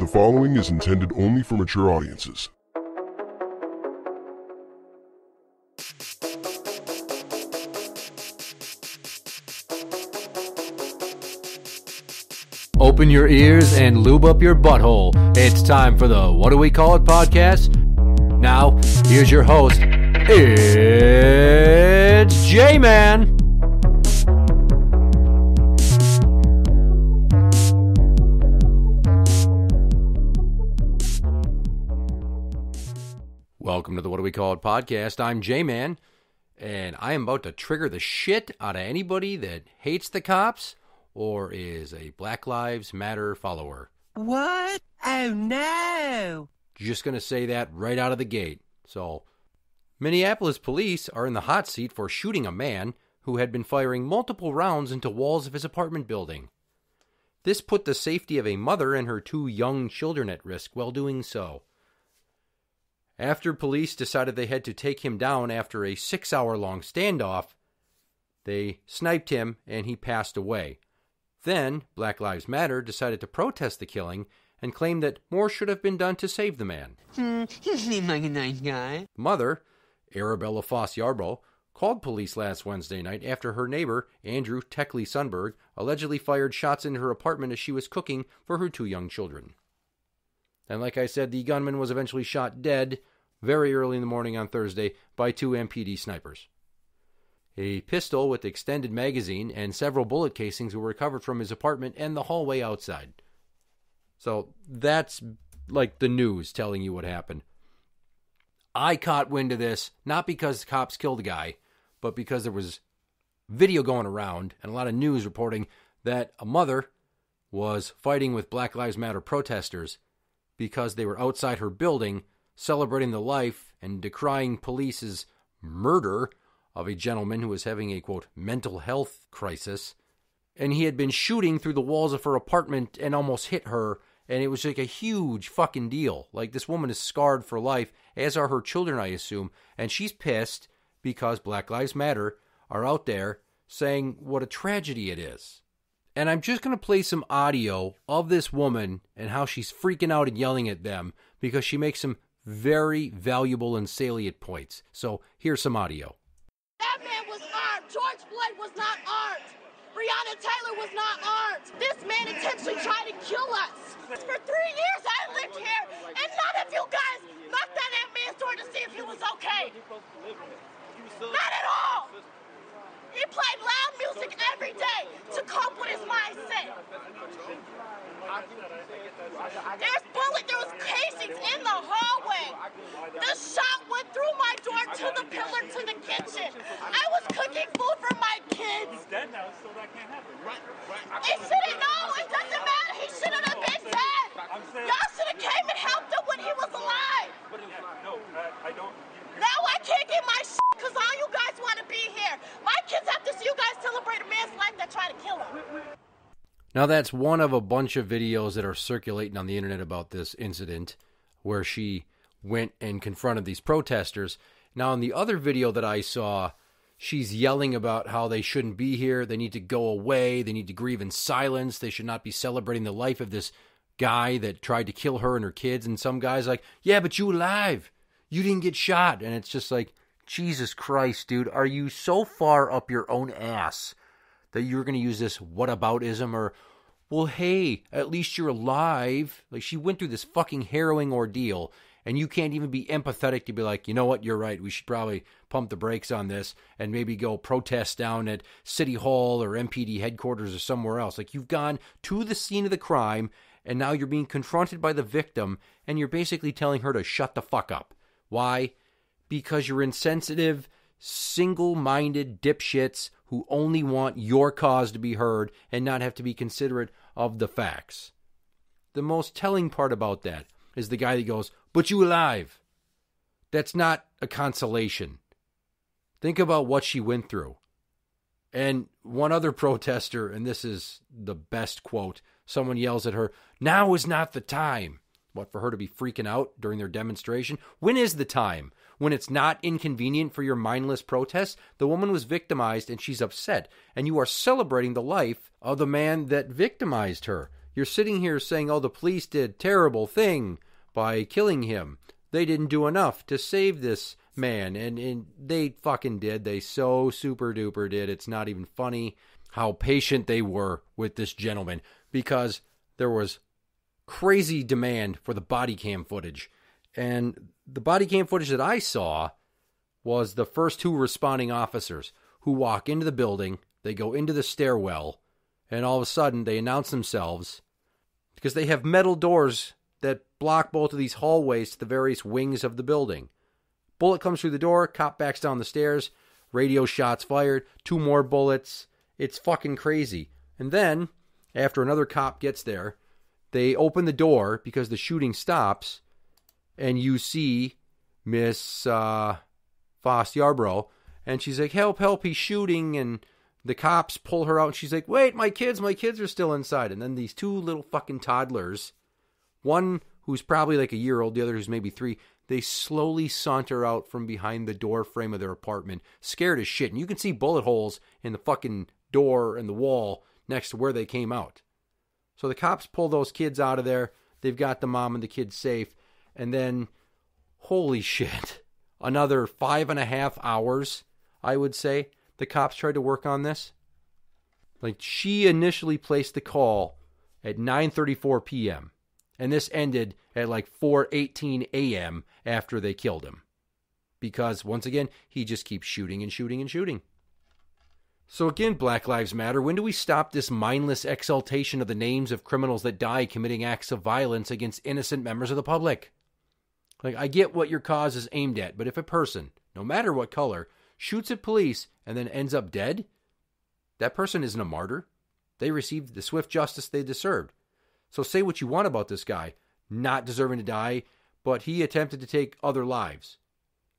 The following is intended only for mature audiences. Open your ears and lube up your butthole. It's time for the What Do We Call It Podcast. Now, here's your host. It's J-Man. Welcome to the What Do We Call It Podcast. I'm J-Man, and I am about to trigger the shit out of anybody that hates the cops or is a Black Lives Matter follower. What? Oh, no. Just going to say that right out of the gate. So, Minneapolis police are in the hot seat for shooting a man who had been firing multiple rounds into walls of his apartment building. This put the safety of a mother and her two young children at risk while doing so. After police decided they had to take him down after a 6-hour-long standoff, they sniped him and he passed away. Then, Black Lives Matter decided to protest the killing and claimed that more should have been done to save the man. He seemed like a nice guy. Mother, Arabella Foss-Yarbrough, called police last Wednesday night after her neighbor, Andrew Tekle Sundberg, allegedly fired shots into her apartment as she was cooking for her two young children. And like I said, the gunman was eventually shot dead very early in the morning on Thursday by two MPD snipers. A pistol with extended magazine and several bullet casings were recovered from his apartment and the hallway outside. So that's like the news telling you what happened. I caught wind of this, not because the cops killed a guy, but because there was video going around and a lot of news reporting that a mother was fighting with Black Lives Matter protesters because they were outside her building celebrating the life and decrying police's murder of a gentleman who was having a, quote, mental health crisis. And he had been shooting through the walls of her apartment and almost hit her. And it was like a huge fucking deal. Like, this woman is scarred for life, as are her children, I assume. And she's pissed because Black Lives Matter are out there saying what a tragedy it is. And I'm just going to play some audio of this woman and how she's freaking out and yelling at them because she makes some very valuable and salient points. So here's some audio. That man was armed. George Floyd was not armed. Breonna Taylor was not armed. This man intentionally tried to kill us. For 3 years I lived here, and none of you guys knocked on that man's door to see if he was okay. Not at all. He played loud music every day to cope with his mindset. There was casings in the hallway. The shot went through my door to the pillar to the kitchen. I was cooking food for my kids. He's dead now, so that can't happen. It doesn't matter. He shouldn't have been dead. Y'all should have came and helped him when he was alive. Now I can't get my shit because all you guys want to be here. My kids have to see you guys celebrate a man's life that tried to kill him. Now that's one of a bunch of videos that are circulating on the internet about this incident where she went and confronted these protesters. Now in the other video that I saw, she's yelling about how they shouldn't be here. They need to go away. They need to grieve in silence. They should not be celebrating the life of this guy that tried to kill her and her kids. And some guy's like, yeah, but you were alive. You didn't get shot. And it's just like, Jesus Christ, dude, are you so far up your own ass that you're going to use this whataboutism or, well, hey, at least you're alive. Like, she went through this fucking harrowing ordeal, and you can't even be empathetic to be like, you know what, you're right. We should probably pump the brakes on this and maybe go protest down at City Hall or MPD headquarters or somewhere else. Like, you've gone to the scene of the crime, and now you're being confronted by the victim, and you're basically telling her to shut the fuck up. Why? Because you're insensitive, single-minded dipshits who only want your cause to be heard and not have to be considerate of the facts. The most telling part about that is the guy that goes, but you alive. That's not a consolation. Think about what she went through. And one other protester, and this is the best quote, someone yells at her, now is not the time. What, for her to be freaking out during their demonstration? When is the time? When it's not inconvenient for your mindless protests? The woman was victimized and she's upset. And you are celebrating the life of the man that victimized her. You're sitting here saying, oh, the police did a terrible thing by killing him. They didn't do enough to save this man. And they fucking did. They so super duper did. It's not even funny how patient they were with this gentleman, because there was crazy demand for the body cam footage. And the body cam footage that I saw was the first two responding officers who walk into the building. They go into the stairwell, and all of a sudden they announce themselves, because they have metal doors that block both of these hallways to the various wings of the building. Bullet comes through the door, cop backs down the stairs, radio shots fired, two more bullets. It's fucking crazy. And then, after another cop gets there, they open the door because the shooting stops, and you see Miss Foss-Yarbrough, and she's like, help, help, he's shooting, and the cops pull her out, and she's like, wait, my kids are still inside. And then these two little fucking toddlers, one who's probably like a year old, the other who's maybe three, they slowly saunter out from behind the door frame of their apartment, scared as shit. And you can see bullet holes in the fucking door and the wall next to where they came out. So the cops pull those kids out of there. They've got the mom and the kids safe. And then, holy shit, another 5.5 hours, I would say, the cops tried to work on this. Like, she initially placed the call at 9:34 p.m. and this ended at like 4:18 a.m. after they killed him. Because, once again, he just keeps shooting and shooting and shooting. So again, Black Lives Matter, when do we stop this mindless exaltation of the names of criminals that die committing acts of violence against innocent members of the public? Like, I get what your cause is aimed at, but if a person, no matter what color, shoots at police and then ends up dead, that person isn't a martyr. They received the swift justice they deserved. So say what you want about this guy, not deserving to die, but he attempted to take other lives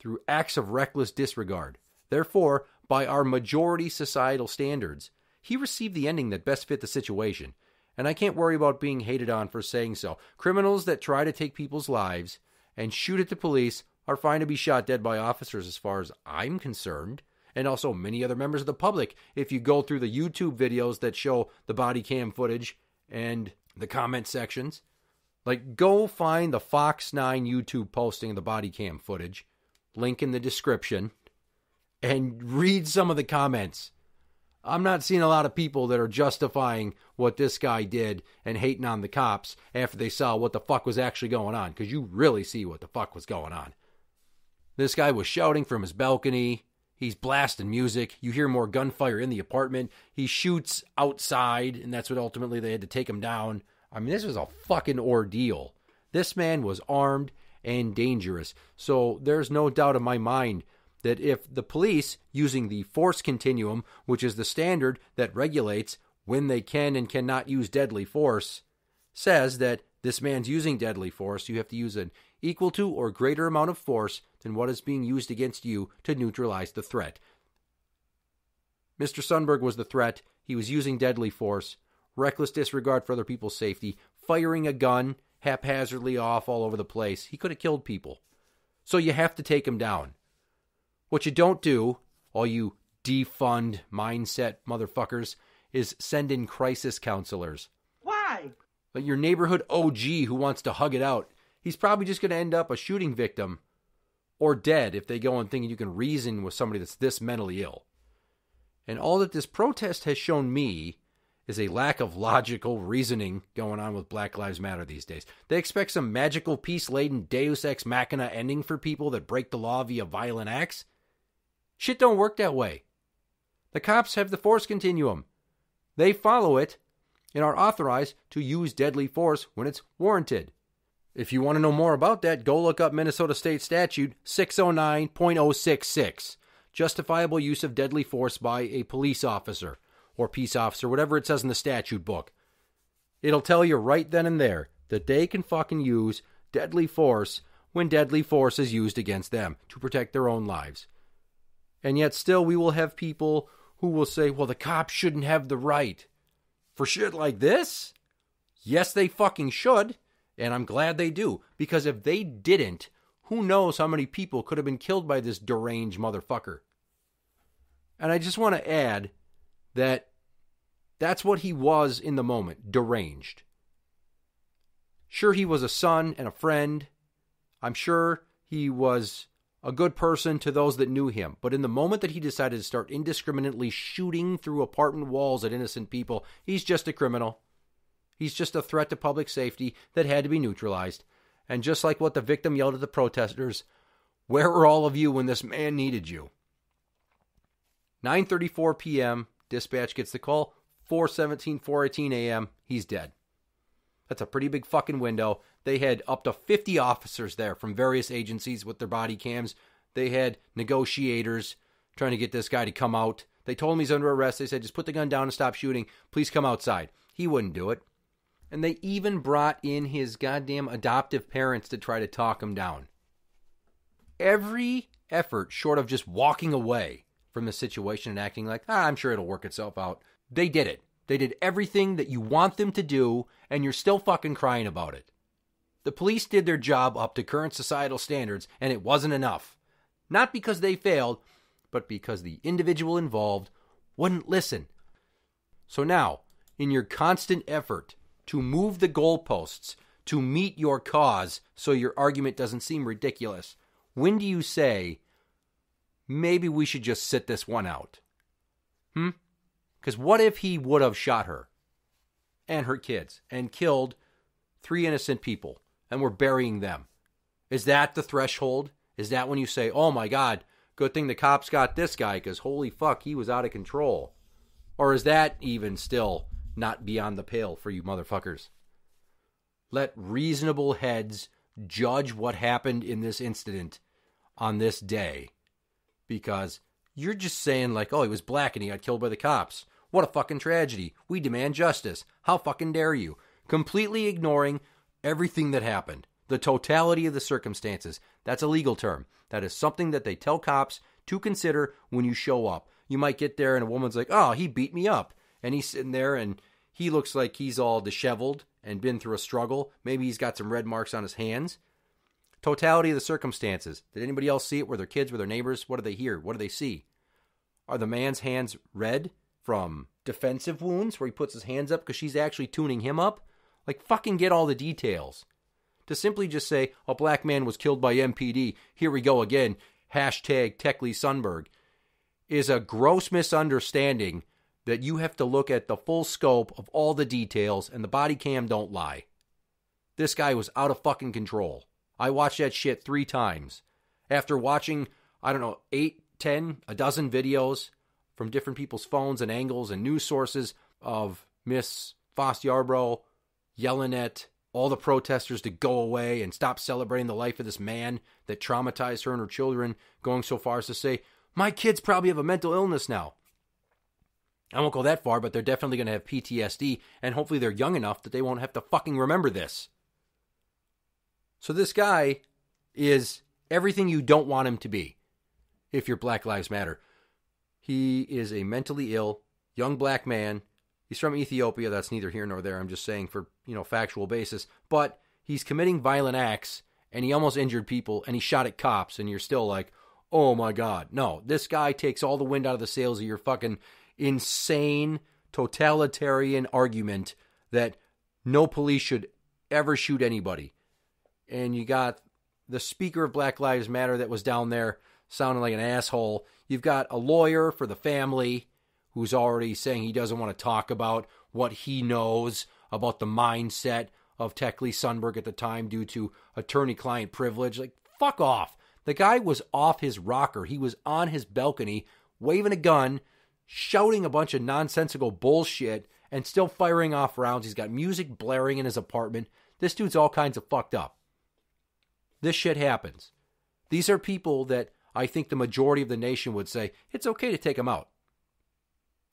through acts of reckless disregard. Therefore, by our majority societal standards, he received the ending that best fit the situation. And I can't worry about being hated on for saying so. Criminals that try to take people's lives and shoot at the police are fine to be shot dead by officers as far as I'm concerned, and also many other members of the public. If you go through the YouTube videos that show the body cam footage and the comment sections, like, go find the Fox 9 YouTube posting of the body cam footage, link in the description, and read some of the comments. I'm not seeing a lot of people that are justifying what this guy did and hating on the cops after they saw what the fuck was actually going on, because you really see what the fuck was going on. This guy was shouting from his balcony. He's blasting music. You hear more gunfire in the apartment. He shoots outside, and that's what ultimately they had to take him down. I mean, this was a fucking ordeal. This man was armed and dangerous. So there's no doubt in my mind that if the police, using the force continuum, which is the standard that regulates when they can and cannot use deadly force, says that this man's using deadly force, you have to use an equal to or greater amount of force than what is being used against you to neutralize the threat. Mr. Sundberg was the threat. He was using deadly force, reckless disregard for other people's safety, firing a gun haphazardly off all over the place. He could have killed people. So you have to take him down. What you don't do, all you defund mindset motherfuckers, is send in crisis counselors. Why? Like your neighborhood OG who wants to hug it out, he's probably just going to end up a shooting victim or dead if they go on thinking you can reason with somebody that's this mentally ill. And all that this protest has shown me is a lack of logical reasoning going on with Black Lives Matter these days. They expect some magical peace-laden deus ex machina ending for people that break the law via violent acts. Shit don't work that way. The cops have the force continuum. They follow it and are authorized to use deadly force when it's warranted. If you want to know more about that, go look up Minnesota State Statute 609.066, justifiable use of deadly force by a police officer or peace officer, whatever it says in the statute book. It'll tell you right then and there that they can fucking use deadly force when deadly force is used against them to protect their own lives. And yet still we will have people who will say, well, the cops shouldn't have the right for shit like this? Yes, they fucking should, and I'm glad they do. Because if they didn't, who knows how many people could have been killed by this deranged motherfucker. And I just want to add that's what he was in the moment, deranged. Sure, he was a son and a friend. I'm sure he was a good person to those that knew him. But in the moment that he decided to start indiscriminately shooting through apartment walls at innocent people, he's just a criminal. He's just a threat to public safety that had to be neutralized. And just like what the victim yelled at the protesters, where were all of you when this man needed you? 9:34 p.m., dispatch gets the call. 4:17 a.m., he's dead. That's a pretty big fucking window. They had up to 50 officers there from various agencies with their body cams. They had negotiators trying to get this guy to come out. They told him he's under arrest. They said, just put the gun down and stop shooting. Please come outside. He wouldn't do it. And they even brought in his goddamn adoptive parents to try to talk him down. Every effort short of just walking away from the situation and acting like, I'm sure it'll work itself out. They did it. They did everything that you want them to do, and you're still fucking crying about it. The police did their job up to current societal standards, and it wasn't enough. Not because they failed, but because the individual involved wouldn't listen. So now, in your constant effort to move the goalposts, to meet your cause so your argument doesn't seem ridiculous, when do you say, maybe we should just sit this one out? Because what if he would have shot her and her kids and killed 3 innocent people and we're burying them? Is that the threshold? Is that when you say, oh my God, good thing the cops got this guy because holy fuck, he was out of control? Or is that even still not beyond the pale for you motherfuckers? Let reasonable heads judge what happened in this incident on this day, because you're just saying like, oh, he was black and he got killed by the cops. What a fucking tragedy. We demand justice. How fucking dare you? Completely ignoring everything that happened. The totality of the circumstances. That's a legal term. That is something that they tell cops to consider when you show up. You might get there and a woman's like, oh, he beat me up. And he's sitting there and he looks like he's all disheveled and been through a struggle. Maybe he's got some red marks on his hands. Totality of the circumstances. Did anybody else see it? Were their kids? Were their neighbors? What do they hear? What do they see? Are the man's hands red from defensive wounds where he puts his hands up because she's actually tuning him up? Like, fucking get all the details. To simply just say, a black man was killed by MPD, here we go again, hashtag Tekle Sundberg, is a gross misunderstanding that you have to look at the full scope of all the details, and the body cam don't lie. This guy was out of fucking control. I watched that shit 3 times. After watching, 8, 10, a dozen videos from different people's phones and angles and news sources of Miss Foss-Yarbrough yelling at all the protesters to go away and stop celebrating the life of this man that traumatized her and her children, going so far as to say, my kids probably have a mental illness now. I won't go that far, but they're definitely going to have PTSD, and hopefully they're young enough that they won't have to fucking remember this. So this guy is everything you don't want him to be. If your Black Lives Matter. He is a mentally ill, young black man. He's from Ethiopia. That's neither here nor there. I'm just saying for, factual basis. But he's committing violent acts, and he almost injured people, and he shot at cops, and you're still like, oh my God. No, this guy takes all the wind out of the sails of your fucking insane, totalitarian argument that no police should ever shoot anybody. And you got the speaker of Black Lives Matter that was down there sounding like an asshole. You've got a lawyer for the family who's already saying he doesn't want to talk about what he knows about the mindset of Tekle Sundberg at the time due to attorney-client privilege. Like, fuck off. The guy was off his rocker. He was on his balcony, waving a gun, shouting a bunch of nonsensical bullshit, and still firing off rounds. He's got music blaring in his apartment. This dude's all kinds of fucked up. This shit happens. These are people that I think the majority of the nation would say, it's okay to take him out.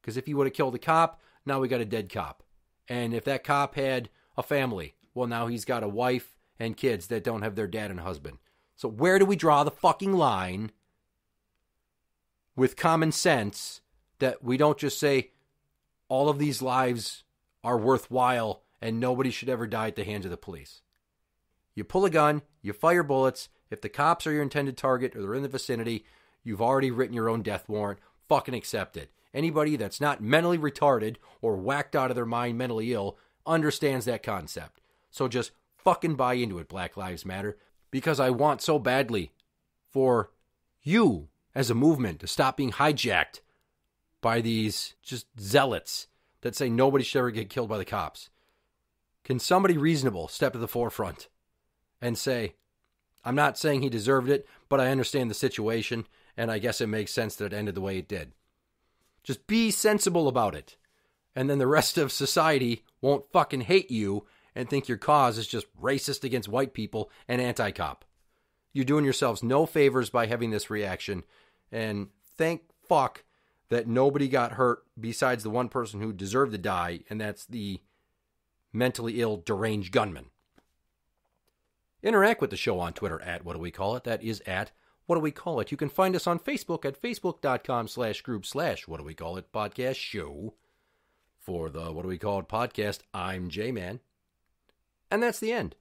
Because if he would have killed a cop, now we got a dead cop. And if that cop had a family, well, now he's got a wife and kids that don't have their dad and husband. So where do we draw the fucking line with common sense that we don't just say all of these lives are worthwhile and nobody should ever die at the hands of the police? You pull a gun, you fire bullets. If the cops are your intended target or they're in the vicinity, you've already written your own death warrant. Fucking accept it. Anybody that's not mentally retarded or whacked out of their mind mentally ill understands that concept. So just fucking buy into it, Black Lives Matter, because I want so badly for you as a movement to stop being hijacked by these just zealots that say nobody should ever get killed by the cops. Can somebody reasonable step to the forefront and say, I'm not saying he deserved it, but I understand the situation, and I guess it makes sense that it ended the way it did. Just be sensible about it, and then the rest of society won't fucking hate you and think your cause is just racist against white people and anti-cop. You're doing yourselves no favors by having this reaction, and thank fuck that nobody got hurt besides the one person who deserved to die, and that's the mentally ill, deranged gunman. Interact with the show on Twitter at What Do We Call It. That is at What Do We Call It. You can find us on Facebook at facebook.com/group/What Do We Call It Podcast Show. For the What Do We Call It Podcast, I'm J-Man. And that's the end.